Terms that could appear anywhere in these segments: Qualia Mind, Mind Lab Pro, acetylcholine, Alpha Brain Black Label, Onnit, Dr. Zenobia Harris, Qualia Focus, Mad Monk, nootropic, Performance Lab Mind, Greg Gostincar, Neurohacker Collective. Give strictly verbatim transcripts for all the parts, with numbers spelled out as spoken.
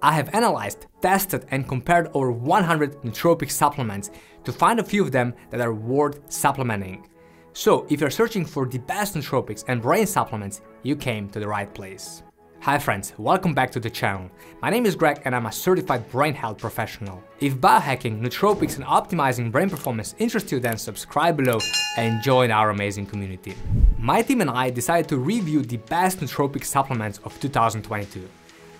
I have analyzed, tested and compared over one hundred nootropic supplements to find a few of them that are worth supplementing. So if you're searching for the best nootropics and brain supplements, you came to the right place. Hi friends, welcome back to the channel. My name is Greg and I'm a certified brain health professional. If biohacking, nootropics and optimizing brain performance interest you, then subscribe below and join our amazing community. My team and I decided to review the best nootropic supplements of two thousand twenty-two.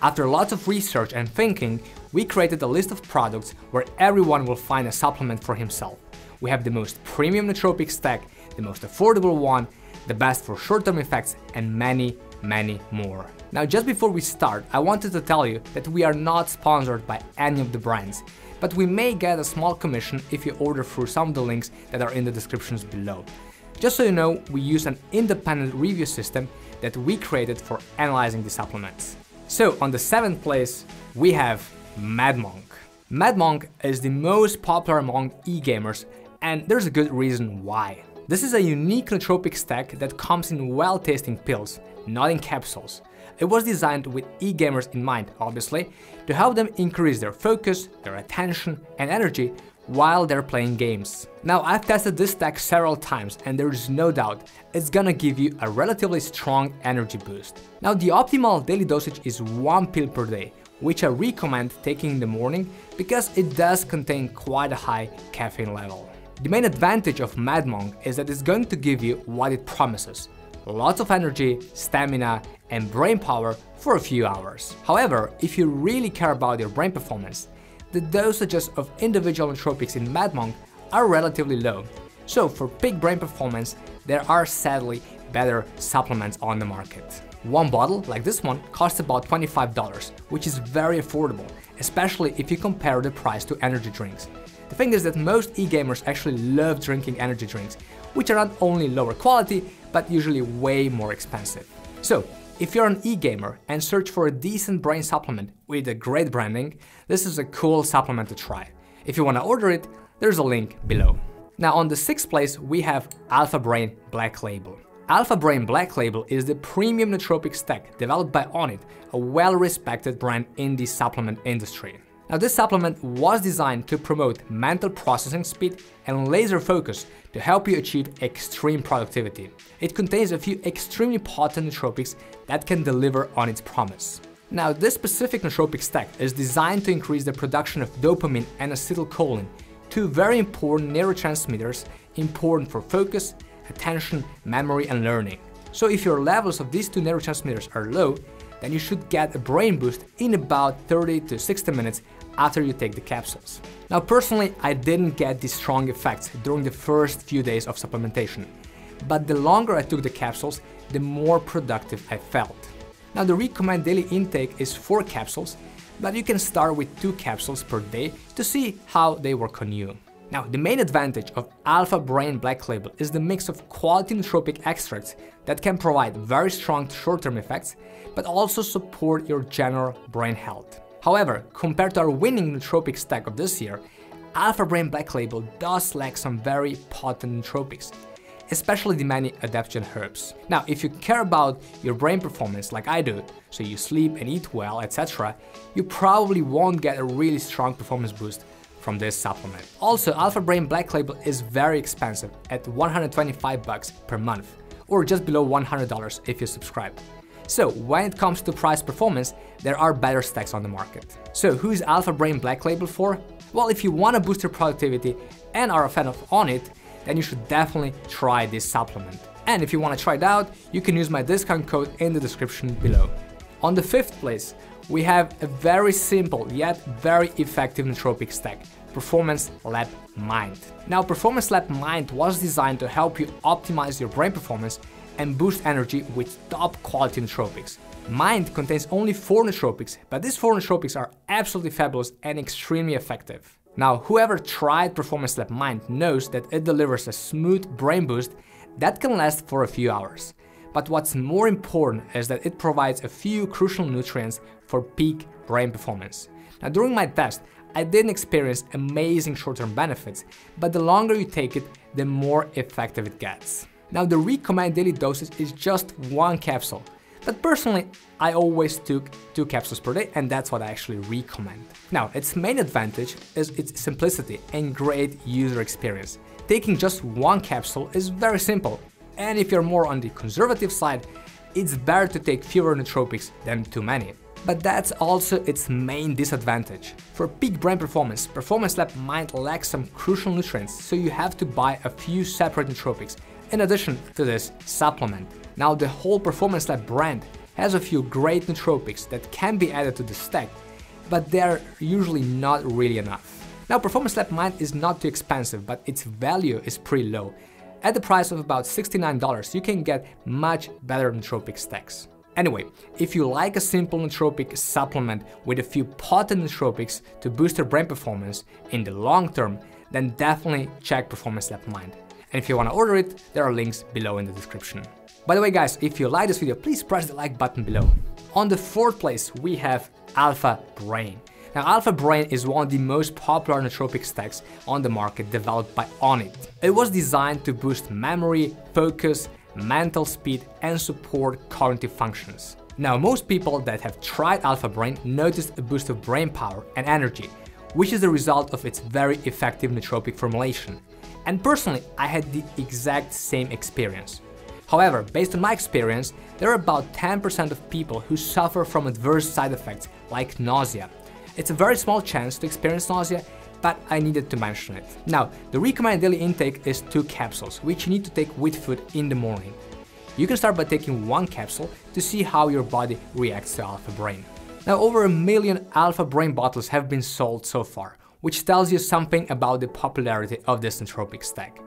After lots of research and thinking, we created a list of products where everyone will find a supplement for himself. We have the most premium nootropic stack, the most affordable one, the best for short-term effects and many, many more. Now, just before we start, I wanted to tell you that we are not sponsored by any of the brands, but we may get a small commission if you order through some of the links that are in the descriptions below. Just so you know, we use an independent review system that we created for analyzing the supplements. So on the seventh place, we have Mad Monk. Mad Monk is the most popular among e-gamers, and there's a good reason why. This is a unique nootropic stack that comes in well-tasting pills, not in capsules. It was designed with e-gamers in mind, obviously, to help them increase their focus, their attention and energy while they're playing games. Now, I've tested this stack several times and there is no doubt it's gonna give you a relatively strong energy boost. Now, the optimal daily dosage is one pill per day, which I recommend taking in the morning because it does contain quite a high caffeine level. The main advantage of Mad Monk is that it's going to give you what it promises: lots of energy, stamina and brain power for a few hours. However, if you really care about your brain performance, the dosages of individual nootropics in Mad Monk are relatively low, so for peak brain performance there are sadly better supplements on the market. One bottle, like this one, costs about twenty-five dollars, which is very affordable, especially if you compare the price to energy drinks. The thing is that most e-gamers actually love drinking energy drinks, which are not only lower quality, but usually way more expensive. So, if you're an e-gamer and search for a decent brain supplement with a great branding, this is a cool supplement to try. If you want to order it, there's a link below. Now, on the sixth place, we have Alpha Brain Black Label. Alpha Brain Black Label is the premium nootropic stack developed by Onnit, a well-respected brand in the supplement industry. Now, this supplement was designed to promote mental processing speed and laser focus to help you achieve extreme productivity. It contains a few extremely potent nootropics that can deliver on its promise. Now, this specific nootropic stack is designed to increase the production of dopamine and acetylcholine, two very important neurotransmitters important for focus, attention, memory and learning. So if your levels of these two neurotransmitters are low, then you should get a brain boost in about thirty to sixty minutes after you take the capsules. Now, personally, I didn't get the strong effects during the first few days of supplementation, but the longer I took the capsules, the more productive I felt. Now, the recommended daily intake is four capsules, but you can start with two capsules per day to see how they work on you. Now, the main advantage of Alpha Brain Black Label is the mix of quality nootropic extracts that can provide very strong short-term effects, but also support your general brain health. However, compared to our winning nootropic stack of this year, Alpha Brain Black Label does lack some very potent nootropics, especially the many adaptogen herbs. Now, if you care about your brain performance like I do, so you sleep and eat well, et cetera, you probably won't get a really strong performance boost from this supplement. Also, Alpha Brain Black Label is very expensive at one hundred twenty-five bucks per month, or just below one hundred dollars if you subscribe. So when it comes to price performance, there are better stacks on the market. So who is Alpha Brain Black Label for? Well, if you want to boost your productivity and are a fan of Onnit, then you should definitely try this supplement. And if you want to try it out, you can use my discount code in the description below. On the fifth place, we have a very simple yet very effective nootropic stack, Performance Lab Mind. Now, Performance Lab Mind was designed to help you optimize your brain performance and boost energy with top quality nootropics. Mind contains only four nootropics, but these four nootropics are absolutely fabulous and extremely effective. Now, whoever tried Performance Lab Mind knows that it delivers a smooth brain boost that can last for a few hours. But what's more important is that it provides a few crucial nutrients for peak brain performance. Now, during my test, I didn't experience amazing short-term benefits, but the longer you take it, the more effective it gets. Now, the recommended daily dosage is just one capsule, But personally, I always took two capsules per day, and that's what I actually recommend. Now, its main advantage is its simplicity and great user experience. Taking just one capsule is very simple, and if you're more on the conservative side, it's better to take fewer nootropics than too many. But that's also its main disadvantage. For peak brain performance, Performance Lab Mind lacks some crucial nutrients, so you have to buy a few separate nootropics in addition to this supplement. Now, the whole Performance Lab brand has a few great nootropics that can be added to the stack, but they're usually not really enough. Now, Performance Lab Mind is not too expensive, but its value is pretty low. At the price of about sixty-nine dollars, you can get much better nootropic stacks. Anyway, if you like a simple nootropic supplement with a few potent nootropics to boost your brain performance in the long term, then definitely check Performance Lab Mind. And if you want to order it, there are links below in the description. By the way, guys, if you like this video, please press the like button below. On the fourth place, we have Alpha Brain. Now, Alpha Brain is one of the most popular nootropic stacks on the market, developed by Onnit. It was designed to boost memory, focus, mental speed, and support cognitive functions. Now, most people that have tried Alpha Brain noticed a boost of brain power and energy, which is the result of its very effective nootropic formulation. And personally, I had the exact same experience. However, based on my experience, there are about ten percent of people who suffer from adverse side effects like nausea. It's a very small chance to experience nausea, but I needed to mention it. Now, the recommended daily intake is two capsules, which you need to take with food in the morning. You can start by taking one capsule to see how your body reacts to Alpha Brain. Now, over a million Alpha Brain bottles have been sold so far, which tells you something about the popularity of this nootropic stack.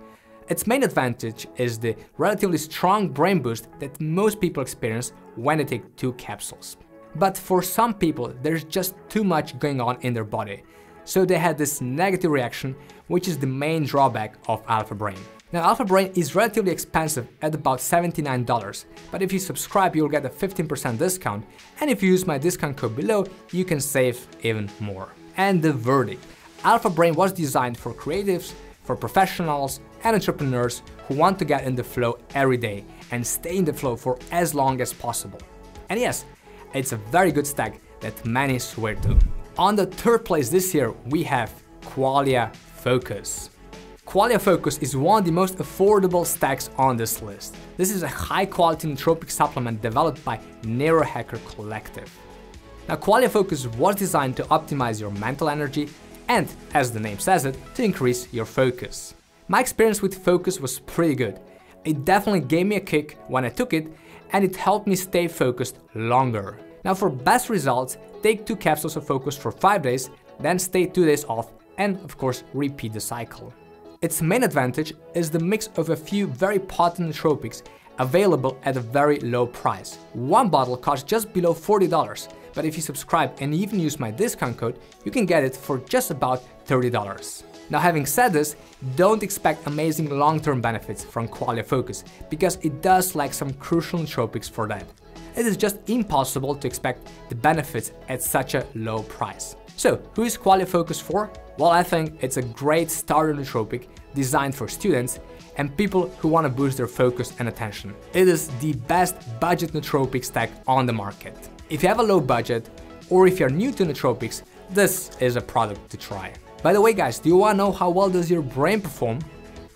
Its main advantage is the relatively strong brain boost that most people experience when they take two capsules. But for some people, there's just too much going on in their body, so they had this negative reaction, which is the main drawback of Alpha Brain. Now, Alpha Brain is relatively expensive at about seventy-nine dollars, but if you subscribe, you'll get a fifteen percent discount, and if you use my discount code below, you can save even more. And the verdict: Alpha Brain was designed for creatives, for professionals and entrepreneurs who want to get in the flow every day and stay in the flow for as long as possible. And yes, it's a very good stack that many swear to. On the third place this year, we have Qualia Focus. Qualia Focus is one of the most affordable stacks on this list. This is a high-quality nootropic supplement developed by Neurohacker Collective. Now, Qualia Focus was designed to optimize your mental energy and, as the name says it, to increase your focus. My experience with Focus was pretty good. It definitely gave me a kick when I took it, and it helped me stay focused longer. Now, for best results, take two capsules of Focus for five days, then stay two days off, and of course repeat the cycle. Its main advantage is the mix of a few very potent nootropics available at a very low price. One bottle costs just below forty dollars, but if you subscribe and even use my discount code, you can get it for just about thirty dollars. Now, having said this, don't expect amazing long-term benefits from Qualia Focus, because it does lack some crucial nootropics for that. It is just impossible to expect the benefits at such a low price. So, who is Qualia Focus for? Well, I think it's a great starter nootropic designed for students and people who want to boost their focus and attention. It is the best budget nootropic stack on the market. If you have a low budget, or if you're new to nootropics, this is a product to try. By the way, guys, do you want to know how well does your brain perform?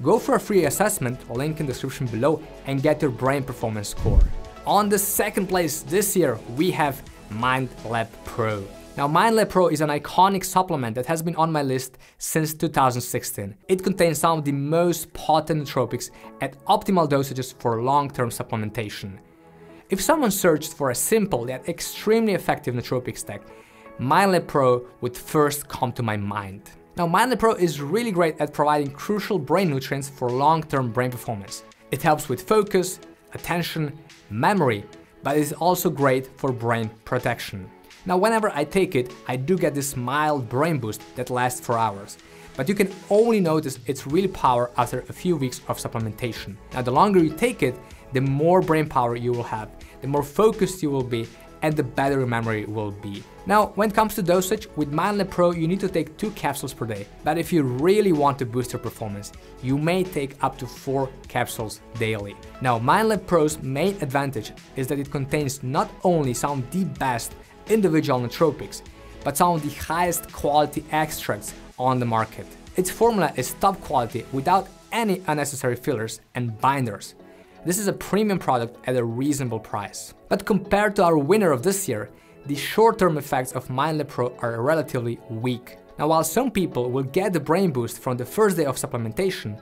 Go for a free assessment, link in the description below, and get your brain performance score. On the second place this year, we have Mind Lab Pro. Now, Mind Lab Pro is an iconic supplement that has been on my list since two thousand sixteen. It contains some of the most potent nootropics at optimal dosages for long-term supplementation. If someone searched for a simple yet extremely effective nootropic stack, Mind Lab Pro would first come to my mind. Now, Mind Lab Pro is really great at providing crucial brain nutrients for long-term brain performance. It helps with focus, attention, memory, but is also great for brain protection. Now, whenever I take it, I do get this mild brain boost that lasts for hours, but you can only notice its real power after a few weeks of supplementation. Now, the longer you take it, the more brain power you will have, the more focused you will be, and the battery memory will be. Now, when it comes to dosage, with Mind Lab Pro you need to take two capsules per day, but if you really want to boost your performance, you may take up to four capsules daily. Now, Mind Lab Pro's main advantage is that it contains not only some of the best individual nootropics, but some of the highest quality extracts on the market. Its formula is top quality without any unnecessary fillers and binders. This is a premium product at a reasonable price. But compared to our winner of this year, the short-term effects of Mind Lab Pro are relatively weak. Now, while some people will get the brain boost from the first day of supplementation,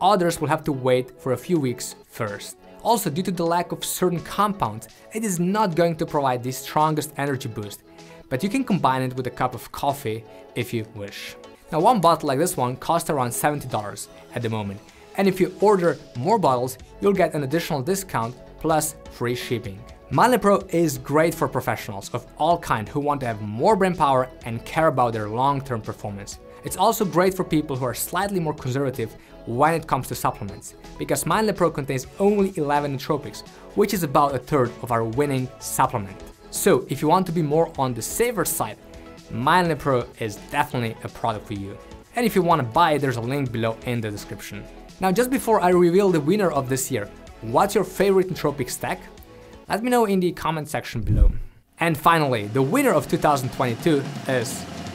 others will have to wait for a few weeks first. Also, due to the lack of certain compounds, it is not going to provide the strongest energy boost, but you can combine it with a cup of coffee if you wish. Now, one bottle like this one costs around seventy dollars at the moment, and if you order more bottles, you'll get an additional discount plus free shipping. Mind Lab Pro is great for professionals of all kinds who want to have more brain power and care about their long-term performance. It's also great for people who are slightly more conservative when it comes to supplements, because Mind Lab Pro contains only eleven nootropics, which is about a third of our winning supplement. So if you want to be more on the safer side, Mind Lab Pro is definitely a product for you. And if you want to buy it, there's a link below in the description. Now, just before I reveal the winner of this year, what's your favorite nootropic stack? Let me know in the comment section below. And finally, the winner of two thousand twenty-two is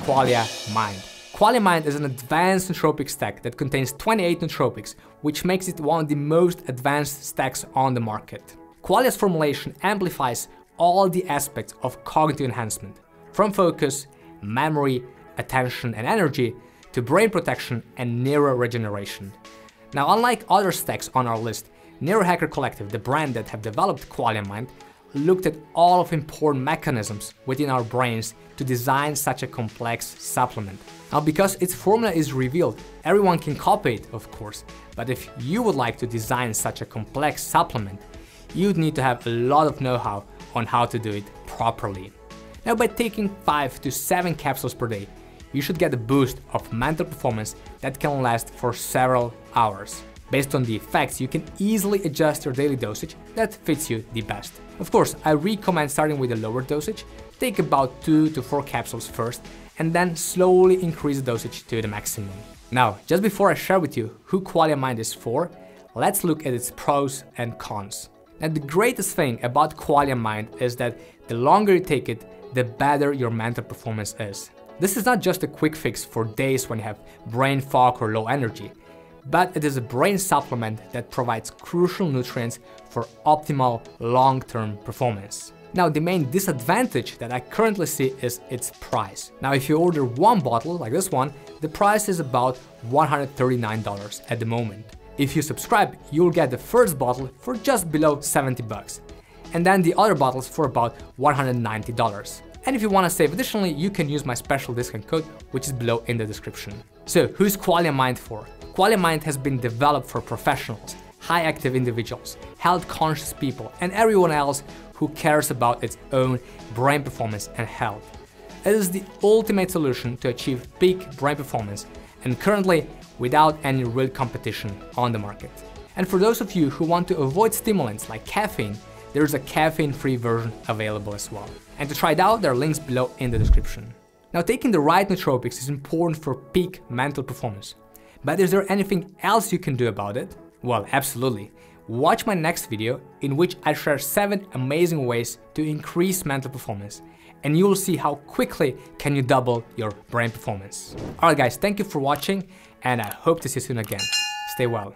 Qualia Mind. Qualia Mind is an advanced nootropic stack that contains twenty-eight nootropics, which makes it one of the most advanced stacks on the market. Qualia's formulation amplifies all the aspects of cognitive enhancement, from focus, memory, attention and energy, to brain protection and neuroregeneration. Now, unlike other stacks on our list, Neurohacker Collective, the brand that have developed Qualia Mind, looked at all of important mechanisms within our brains to design such a complex supplement. Now, because its formula is revealed, everyone can copy it, of course, but if you would like to design such a complex supplement, you'd need to have a lot of know-how on how to do it properly. Now, by taking five to seven capsules per day, you should get a boost of mental performance that can last for several hours. Based on the effects, you can easily adjust your daily dosage that fits you the best. Of course, I recommend starting with a lower dosage, take about two to four capsules first, and then slowly increase the dosage to the maximum. Now, just before I share with you who Qualia Mind is for, let's look at its pros and cons. Now, the greatest thing about Qualia Mind is that the longer you take it, the better your mental performance is. This is not just a quick fix for days when you have brain fog or low energy, but it is a brain supplement that provides crucial nutrients for optimal long-term performance. Now, the main disadvantage that I currently see is its price. Now, if you order one bottle like this one, the price is about one hundred thirty-nine dollars at the moment. If you subscribe, you'll get the first bottle for just below seventy bucks, and then the other bottles for about one hundred ninety dollars. And if you want to save additionally, you can use my special discount code, which is below in the description. So, who's Qualia Mind for? Qualia Mind has been developed for professionals, high-active individuals, health-conscious people, and everyone else who cares about its own brain performance and health. It is the ultimate solution to achieve peak brain performance, and currently without any real competition on the market. And for those of you who want to avoid stimulants like caffeine, there is a caffeine-free version available as well. And to try it out, there are links below in the description. Now, taking the right nootropics is important for peak mental performance. But is there anything else you can do about it? Well, absolutely. Watch my next video in which I share seven amazing ways to increase mental performance, and you will see how quickly can you double your brain performance. Alright guys, thank you for watching, and I hope to see you soon again. Stay well.